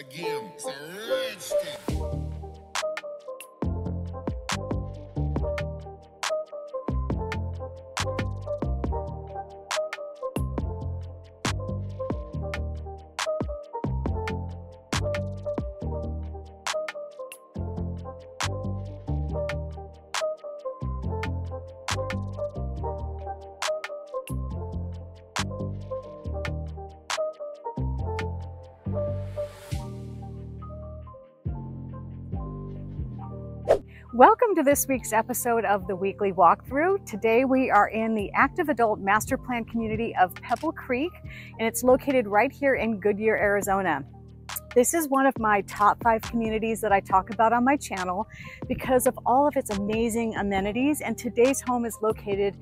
again. It's a redskin. Welcome to this week's episode of the Weekly Walkthrough. Today we are in the Active Adult Master Plan community of Pebble Creek, and it's located right here in Goodyear, Arizona. This is one of my top 5 communities that I talk about on my channel because of all of its amazing amenities, and today's home is located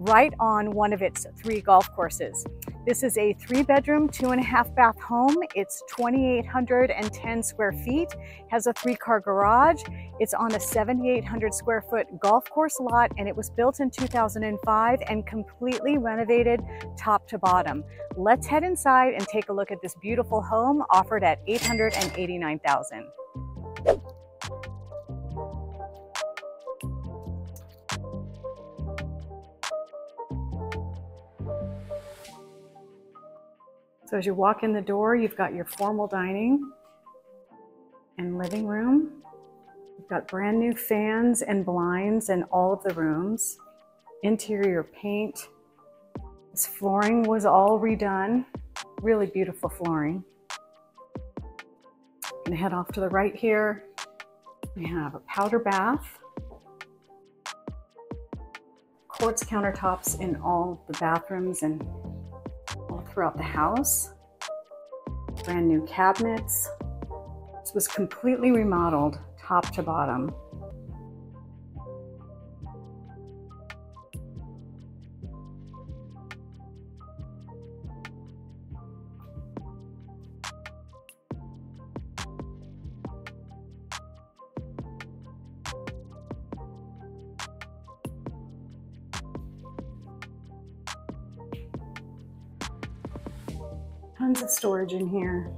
right on one of its 3 golf courses. This is a 3-bedroom, 2.5-bath home. It's 2,810 square feet, has a 3-car garage. It's on a 7,800 square foot golf course lot, and it was built in 2005 and completely renovated top to bottom. Let's head inside and take a look at this beautiful home offered at $889,000. So as you walk in the door, you've got your formal dining and living room. You've got brand new fans and blinds in all of the rooms. Interior paint. This flooring was all redone. Really beautiful flooring. I'm gonna head off to the right here. We have a powder bath. Quartz countertops in all the bathrooms and throughout the house. Brand new cabinets. This was completely remodeled top to bottom. Tons of storage in here.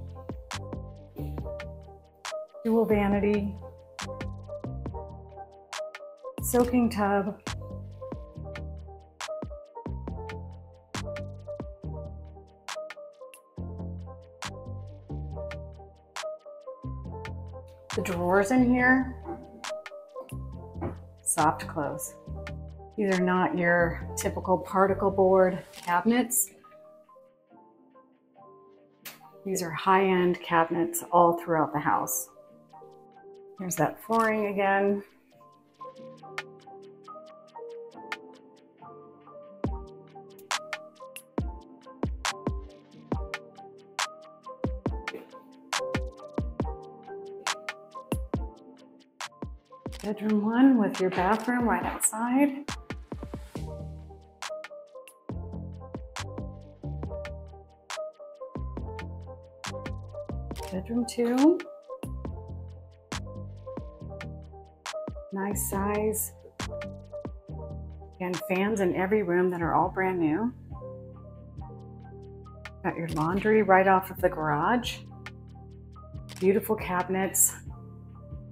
Dual vanity. Soaking tub. The drawers in here. Soft close. These are not your typical particle board cabinets. These are high-end cabinets all throughout the house. There's that flooring again. Bedroom one with your bathroom right outside. Bedroom two, nice size, and fans in every room that are all brand new. Got your laundry right off of the garage. Beautiful cabinets,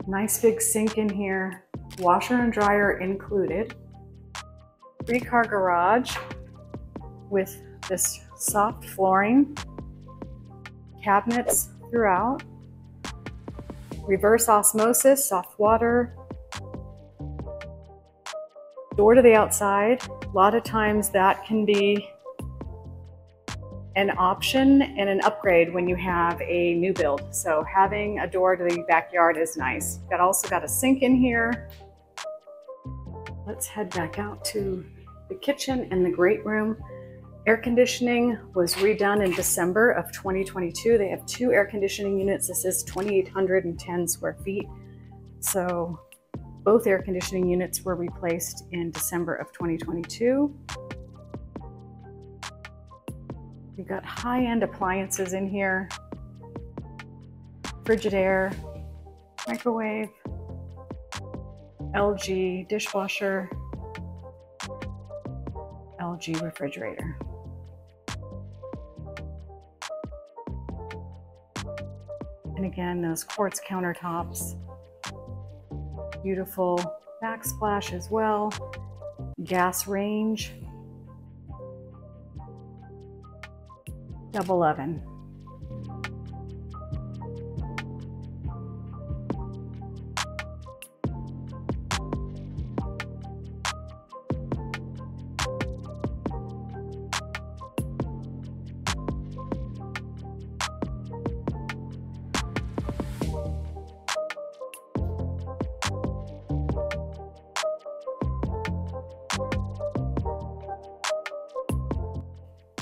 nice big sink in here, washer and dryer included. 3-car garage with this soft flooring, cabinets throughout, reverse osmosis, soft water, door to the outside. A lot of times that can be an option and an upgrade when you have a new build. So having a door to the backyard is nice. You've also got a sink in here. Let's head back out to the kitchen and the great room. Air conditioning was redone in December of 2022. They have 2 air conditioning units. This is 2,810 square feet. So both air conditioning units were replaced in December of 2022. We've got high-end appliances in here. Frigidaire, microwave, LG dishwasher, LG refrigerator. And again, those quartz countertops. Beautiful backsplash as well. Gas range. Double oven.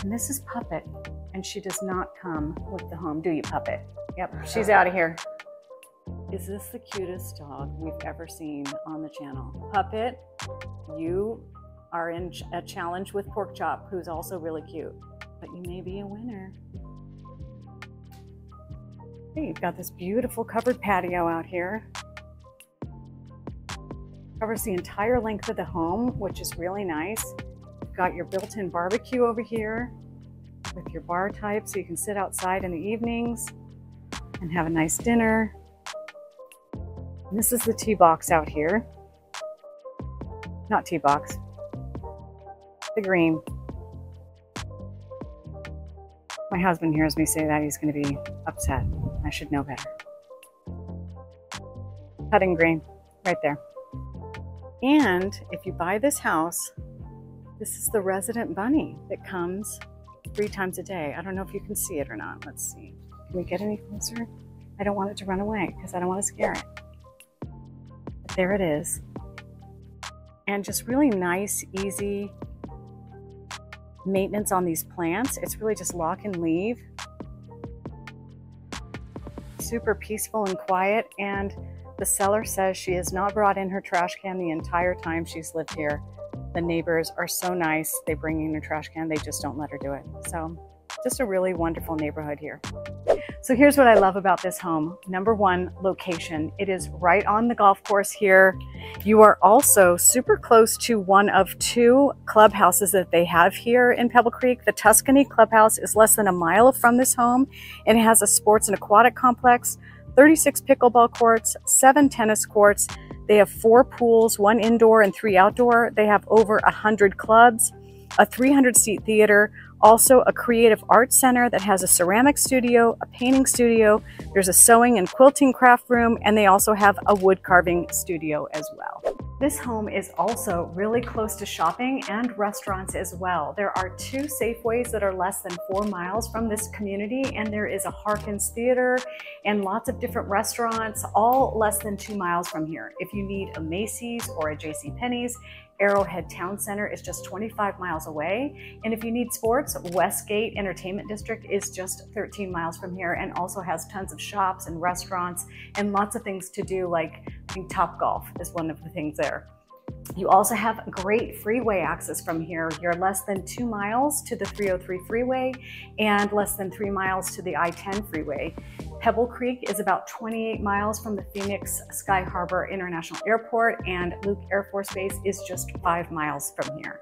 And this is Puppet, and she does not come with the home, do you, Puppet? Yep, she's out of here. Is this the cutest dog we've ever seen on the channel? Puppet, you are in a challenge with Porkchop, who's also really cute, but you may be a winner. Hey, you've got this beautiful covered patio out here. Covers the entire length of the home, which is really nice. Got your built-in barbecue over here with your bar type, so you can sit outside in the evenings and have a nice dinner. And this is the tee box out here. Not tee box, the green. My husband hears me say that, he's gonna be upset. I should know better. Putting green, right there. And if you buy this house, this is the resident bunny that comes 3 times a day. I don't know if you can see it or not. Let's see. Can we get any closer? I don't want it to run away because I don't want to scare it. But there it is. And just really nice, easy maintenance on these plants. It's really just lock and leave. Super peaceful and quiet. And the seller says she has not brought in her trash can the entire time she's lived here. The neighbors are so nice. They bring in a trash can. They just don't let her do it. So just a really wonderful neighborhood here. So here's what I love about this home. Number 1, location. It is right on the golf course here. You are also super close to one of 2 clubhouses that they have here in Pebble Creek. The Tuscany Clubhouse is less than a mile from this home. It has a sports and aquatic complex, 36 pickleball courts, 7 tennis courts. They have 4 pools, 1 indoor and 3 outdoor. They have over 100 clubs, a 300-seat theater, also a creative arts center that has a ceramic studio, a painting studio. There's a sewing and quilting craft room, and they also have a wood carving studio as well. This home is also really close to shopping and restaurants as well. There are 2 Safeways that are less than 4 miles from this community, and there is a Harkins Theater and lots of different restaurants, all less than 2 miles from here. If you need a Macy's or a JCPenney's, Arrowhead Town Center is just 25 miles away. And if you need sports, Westgate Entertainment District is just 13 miles from here and also has tons of shops and restaurants and lots of things to do, like I think Top Golf is one of the things there. You also have great freeway access from here. You're less than 2 miles to the 303 freeway and less than 3 miles to the I-10 freeway. Pebble Creek is about 28 miles from the Phoenix Sky Harbor International Airport, and Luke Air Force Base is just 5 miles from here.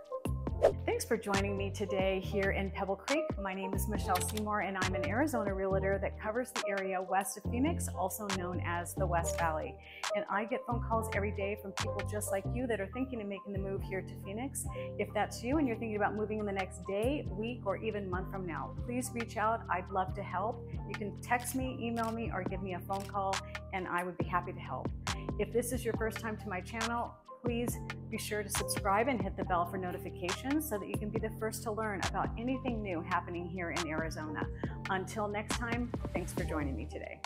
Thanks for joining me today here in Pebble Creek. My name is Michelle Seymour, and I'm an Arizona realtor that covers the area west of Phoenix, also known as the West Valley. And I get phone calls every day from people just like you that are thinking of making the move here to Phoenix. If that's you and you're thinking about moving in the next day, week, or even month from now, please reach out. I'd love to help. You can text me, email me, or give me a phone call, and I would be happy to help. If this is your first time to my channel, please be sure to subscribe and hit the bell for notifications so that you can be the first to learn about anything new happening here in Arizona. Until next time, thanks for joining me today.